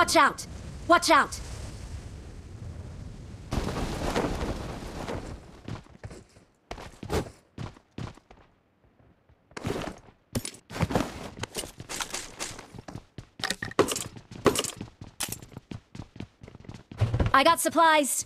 Watch out! Watch out! I got supplies!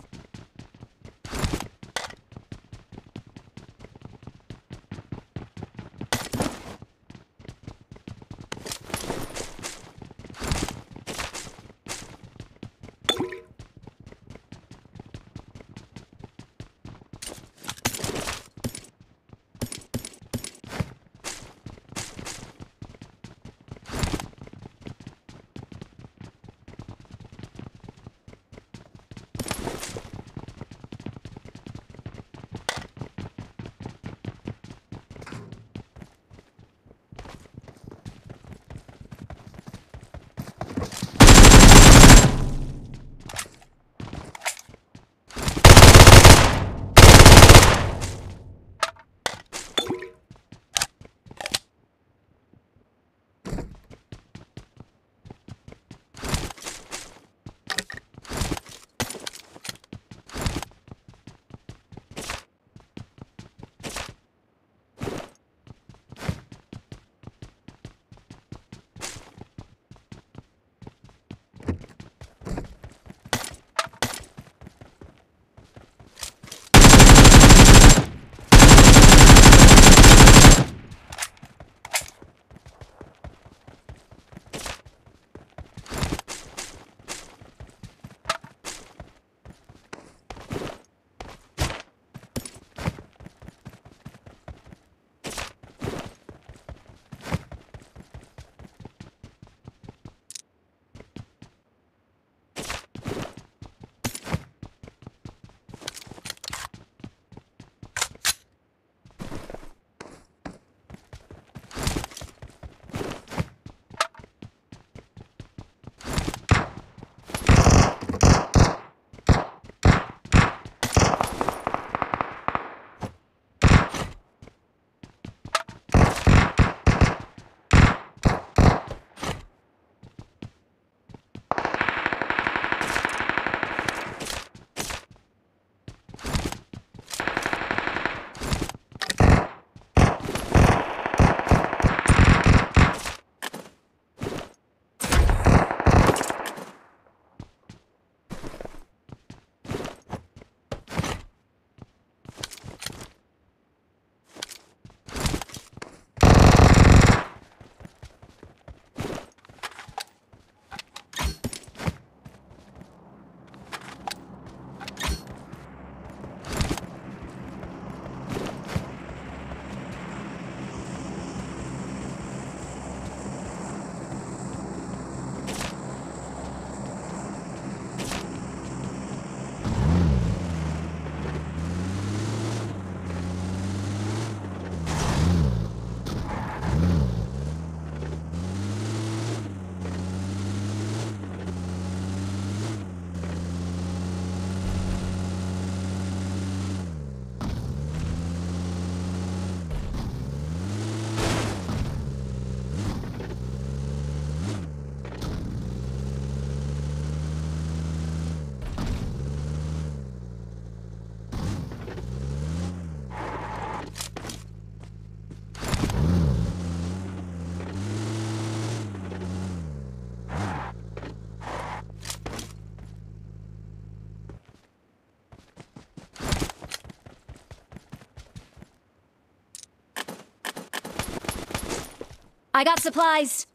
I got supplies!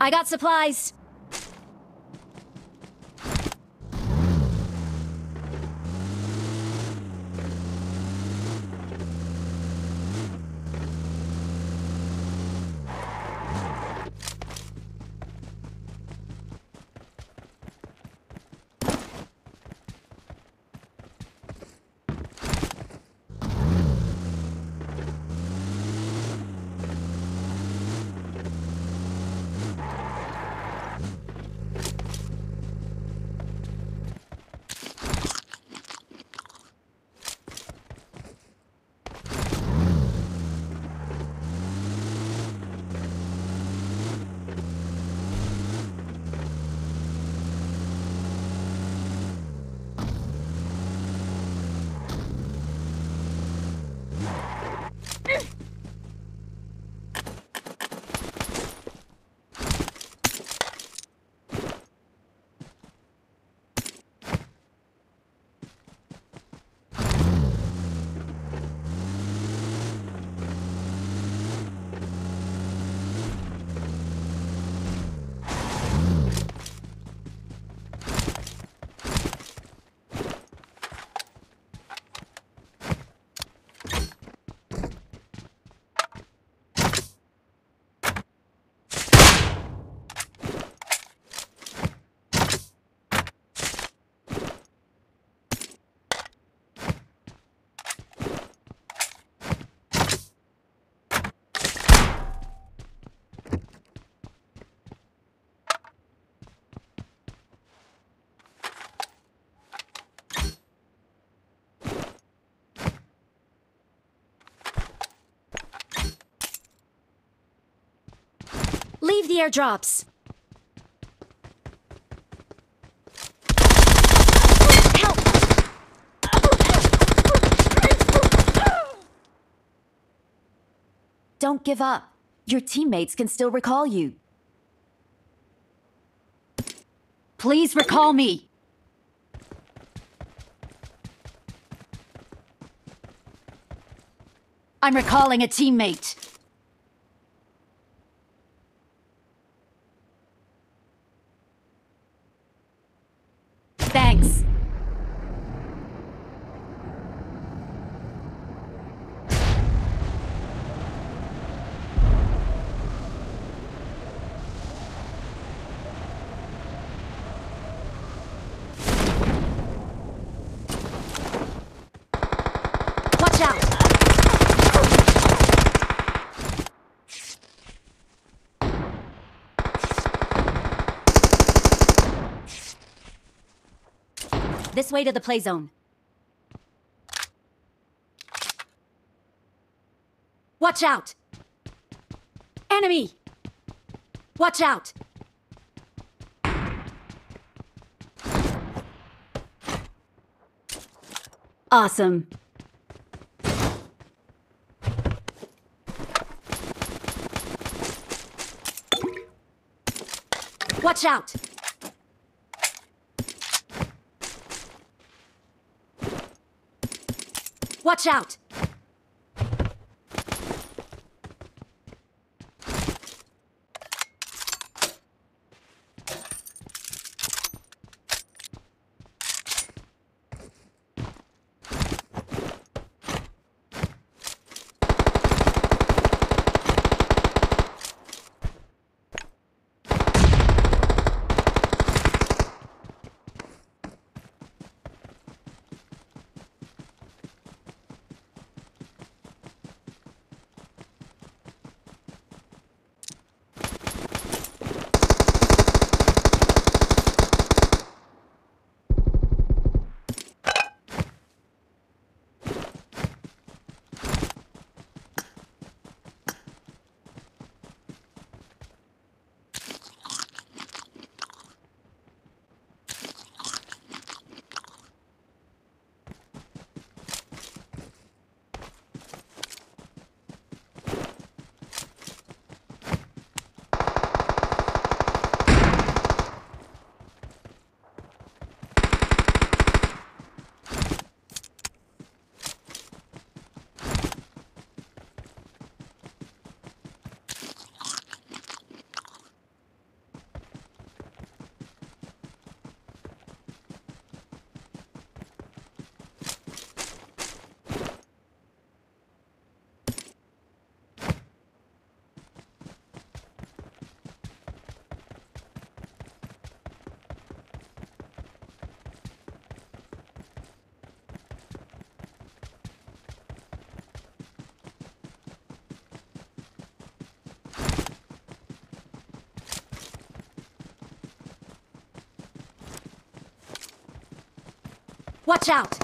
I got supplies. Leave the airdrops. Help! Don't give up. Your teammates can still recall you. Please recall me. I'm recalling a teammate. Thanks. Watch out. This way to the play zone. Watch out! Enemy! Watch out! Awesome. Watch out! Watch out! Watch out!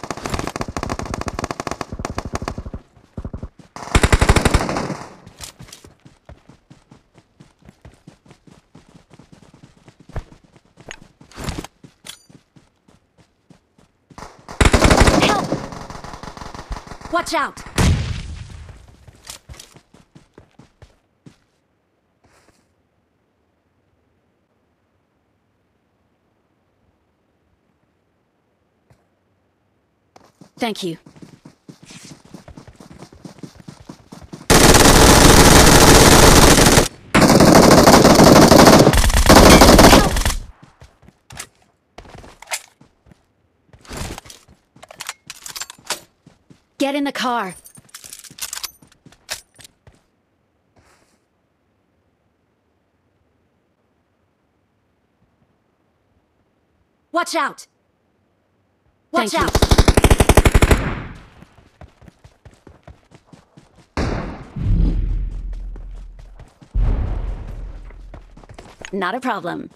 Help! Watch out! Thank you. Get in the car. Watch out. Watch out. Not a problem.